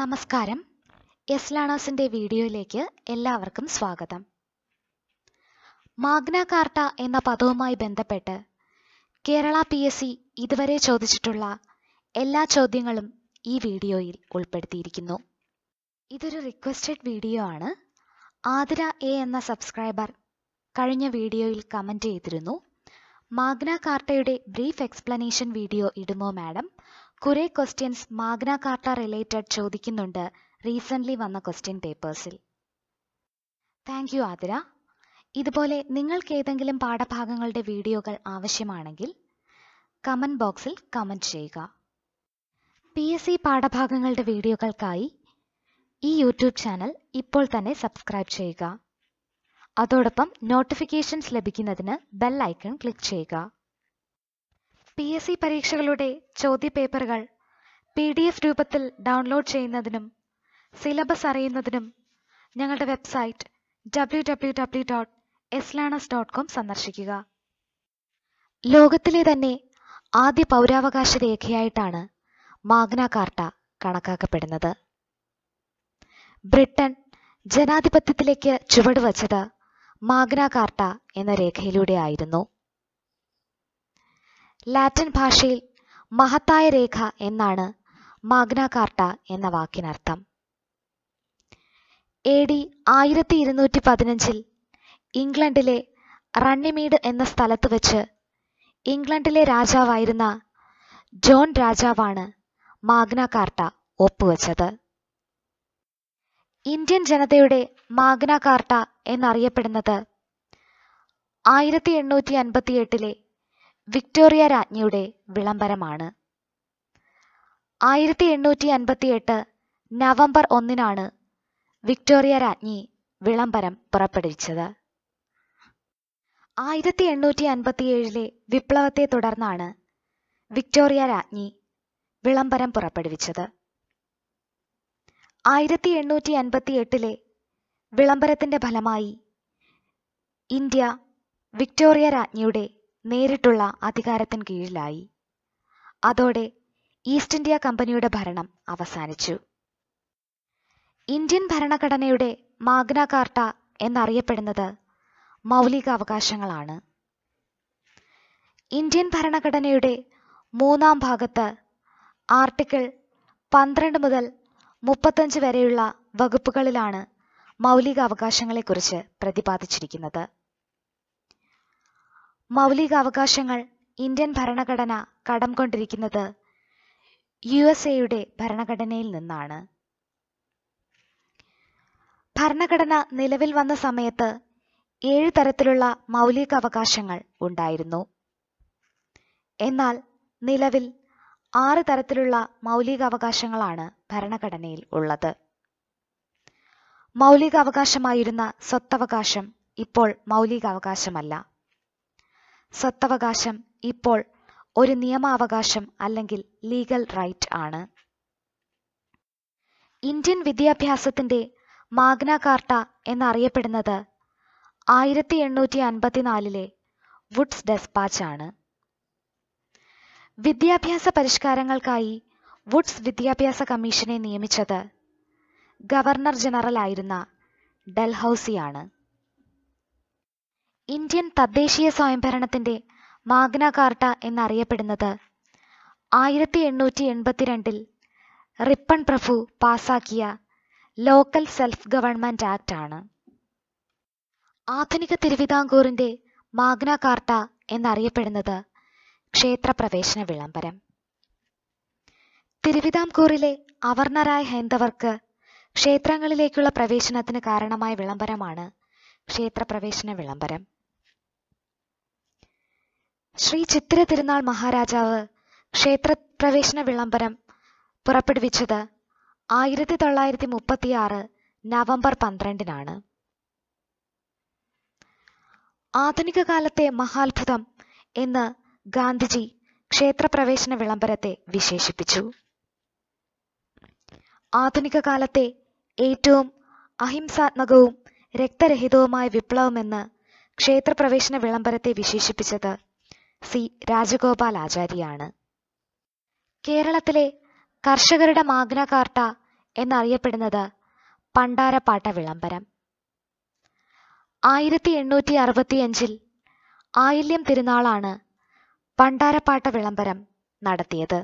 നമസ്കാരം യെസ്ലേണേഴ്സിന്റെ വീഡിയോയിലേക്ക് എല്ലാവർക്കും സ്വാഗതം. മാഗ്ന കാർട്ട എന്ന പദവുമായി ബന്ധപ്പെട്ട് കേരള PSC ഇതുവരെ ചോദിച്ചിട്ടുള്ള എല്ലാ ചോദ്യങ്ങളും ഈ വീഡിയോയിൽ ഉൾപ്പെടുത്തിയിരിക്കുന്നു. ഇതൊരു റിക്വസ്റ്റഡ് വീഡിയോ ആണ്. ആതിര എന്ന സബ്സ്ക്രൈബർ കഴിഞ്ഞ വീഡിയോയിൽ കമന്റ് ചെയ്തിരുന്നു, മാഗ്ന കാർട്ടയുടെ ബ്രീഫ് എക്സ്പ്ലനേഷൻ വീഡിയോ ഇടുമോ മാഡം, കുറേ ക്വസ്റ്റ്യൻസ് മാഗ്ന കാർട്ട റിലേറ്റഡ് ചോദിക്കുന്നുണ്ട് റീസെൻ്റ്ലി വന്ന ക്വസ്റ്റ്യൻ പേപ്പേഴ്സിൽ. Thank you Athira. ഇതുപോലെ നിങ്ങൾക്ക് ഏതെങ്കിലും പാഠഭാഗങ്ങളുടെ വീഡിയോകൾ ആവശ്യമാണെങ്കിൽ കമൻറ്റ് ബോക്സിൽ കമൻറ്റ് ചെയ്യുക. PSC പാഠഭാഗങ്ങളുടെ വീഡിയോകൾക്കായി ഈ യൂട്യൂബ് ചാനൽ ഇപ്പോൾ തന്നെ സബ്സ്ക്രൈബ് ചെയ്യുക. അതോടൊപ്പം നോട്ടിഫിക്കേഷൻസ് ലഭിക്കുന്നതിന് ബെൽ ഐക്കൺ ക്ലിക്ക് ചെയ്യുക. PSC പരീക്ഷകളുടെ ചോദ്യപേപ്പറുകൾ PDF രൂപത്തിൽ ഡൗൺലോഡ് ചെയ്യുന്നതിനും സിലബസ് അറിയുന്നതിനും ഞങ്ങളുടെ വെബ്സൈറ്റ് www.yeslearners.com സന്ദർശിക്കുക. ലോകത്തിലെ തന്നെ ആദ്യ പൗരാവകാശ രേഖയായിട്ടാണ് മാഗ്ന കാർട്ട കണക്കാക്കപ്പെടുന്നത്. ബ്രിട്ടൻ ജനാധിപത്യത്തിലേക്ക് ചുവടുവച്ചത് മാഗ്ന കാർട്ട എന്ന രേഖയിലൂടെ ആയിരുന്നു. ലാറ്റിൻ ഭാഷയിൽ മഹത്തായ രേഖ എന്നാണ് മാഗ്ന കാർട്ട എന്ന വാക്കിനർത്ഥം. AD 1215 ഇംഗ്ലണ്ടിലെ റണ്ണിമീഡ് എന്ന സ്ഥലത്ത് വെച്ച് ഇംഗ്ലണ്ടിലെ രാജാവായിരുന്ന ജോൺ രാജാവാണ് മാഗ്ന കാർട്ട ഒപ്പുവെച്ചത്. ഇന്ത്യൻ ജനതയുടെ മാഗ്ന കാർട്ട എന്നറിയപ്പെടുന്നത് 1858 വിക്ടോറിയ രാജ്ഞിയുടെ വിളംബരമാണ്. 1858 നവംബർ 1 വിക്ടോറിയ രാജ്ഞി വിളംബരം പുറപ്പെടുവിച്ചത്. 1857 വിപ്ലവത്തെ തുടർന്നാണ് വിക്ടോറിയ രാജ്ഞി വിളംബരം പുറപ്പെടുവിച്ചത്. 1858 വിളംബരത്തിന്റെ ഫലമായി ഇന്ത്യ വിക്ടോറിയ രാജ്ഞിയുടെ നേരിട്ടുള്ള അധികാരത്തിന് കീഴിലായി. അതോടെ ഈസ്റ്റ് ഇന്ത്യ കമ്പനിയുടെ ഭരണം അവസാനിച്ചു. ഇന്ത്യൻ ഭരണഘടനയുടെ മാഗ്ന കാർട്ട എന്നറിയപ്പെടുന്നത് മൗലികാവകാശങ്ങളാണ്. ഇന്ത്യൻ ഭരണഘടനയുടെ 3ാം ഭാഗത്ത് ആർട്ടിക്കിൾ 12 മുതൽ 35 വരെയുള്ള വകുപ്പുകളിലാണ് മൗലികാവകാശങ്ങളെക്കുറിച്ച് പ്രതിപാദിച്ചിരിക്കുന്നത്. മൗലികാവകാശങ്ങൾ ഇന്ത്യൻ ഭരണഘടന കടം കൊണ്ടിരിക്കുന്നത് USA യുടെ ഭരണഘടനയിൽ നിന്നാണ്. ഭരണഘടന നിലവിൽ വന്ന സമയത്ത് 7 തരത്തിലുള്ള മൗലികാവകാശങ്ങൾ ഉണ്ടായിരുന്നു. എന്നാൽ നിലവിൽ 6 തരത്തിലുള്ള മൗലികാവകാശങ്ങളാണ് ഭരണഘടനയിൽ ഉള്ളത്. മൗലികാവകാശമായിരുന്ന സ്വത്തവകാശം ഇപ്പോൾ മൗലികാവകാശമല്ല. സ്വത്തവകാശം ഇപ്പോൾ ഒരു നിയമാവകാശം അല്ലെങ്കിൽ ലീഗൽ റൈറ്റ് ആണ്. ഇന്ത്യൻ വിദ്യാഭ്യാസത്തിന്റെ മാഗ്ന കാർട്ട എന്നറിയപ്പെടുന്നത് 1854 വുഡ്സ് ഡെസ്പാച്ച് ആണ്. വിദ്യാഭ്യാസ പരിഷ്കാരങ്ങൾക്കായി വുഡ്സ് വിദ്യാഭ്യാസ കമ്മീഷനെ നിയമിച്ചത് ഗവർണർ ജനറൽ ആയിരുന്ന ഡൽഹൌസിയാണ്. ഇന്ത്യൻ തദ്ദേശീയ സ്വയംഭരണത്തിന്റെ മാഗ്ന കാർട്ട എന്നറിയപ്പെടുന്നത് 1882 റിപ്പൺ പ്രഭു പാസാക്കിയ ലോക്കൽ സെൽഫ് ഗവൺമെന്റ് ആക്ട് ആണ്. ആധുനിക തിരുവിതാംകൂറിന്റെ മാഗ്ന കാർട്ട എന്നറിയപ്പെടുന്നത് ക്ഷേത്രപ്രവേശന വിളംബരം. തിരുവിതാംകൂറിലെ അവർണരായ ഹൈന്ദവർക്ക് ക്ഷേത്രങ്ങളിലേക്കുള്ള പ്രവേശനത്തിന് കാരണമായ വിളംബരമാണ് ക്ഷേത്രപ്രവേശന വിളംബരം. ശ്രീ ചിത്ര തിരുനാൾ മഹാരാജാവ് ക്ഷേത്രപ്രവേശന വിളംബരം പുറപ്പെടുവിച്ചത് 1936 നവംബർ 12. ആധുനിക കാലത്തെ മഹാത്ഭുതം എന്ന് ഗാന്ധിജി ക്ഷേത്രപ്രവേശന വിളംബരത്തെ വിശേഷിപ്പിച്ചു. ആധുനിക കാലത്തെ ഏറ്റവും അഹിംസാത്മകവും രക്തരഹിതവുമായ വിപ്ലവമെന്ന് ക്ഷേത്രപ്രവേശന വിളംബരത്തെ വിശേഷിപ്പിച്ചത് C. രാജഗോപാൽ ആചാര്യയാണ്. കേരളത്തിലെ കർഷകരുടെ മാഗ്ന കാർട്ട എന്നറിയപ്പെടുന്നത് പണ്ടാരപ്പാട്ട വിളംബരം. 1865 ആയില്യം തിരുനാളാണ് പണ്ടാരപ്പാട്ട വിളംബരം നടത്തിയത്.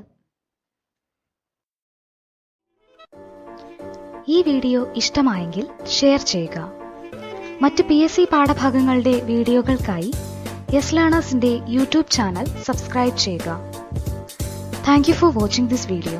ഈ വീഡിയോ ഇഷ്ടമായെങ്കിൽ ഷെയർ ചെയ്യുക. മറ്റ് PSC പാഠഭാഗങ്ങളുടെ വീഡിയോകൾക്കായി YesLearnersന്റെ YouTube ചാനൽ സബ്സ്ക്രൈബ് ചെയ്യുക. Thank you for watching this video.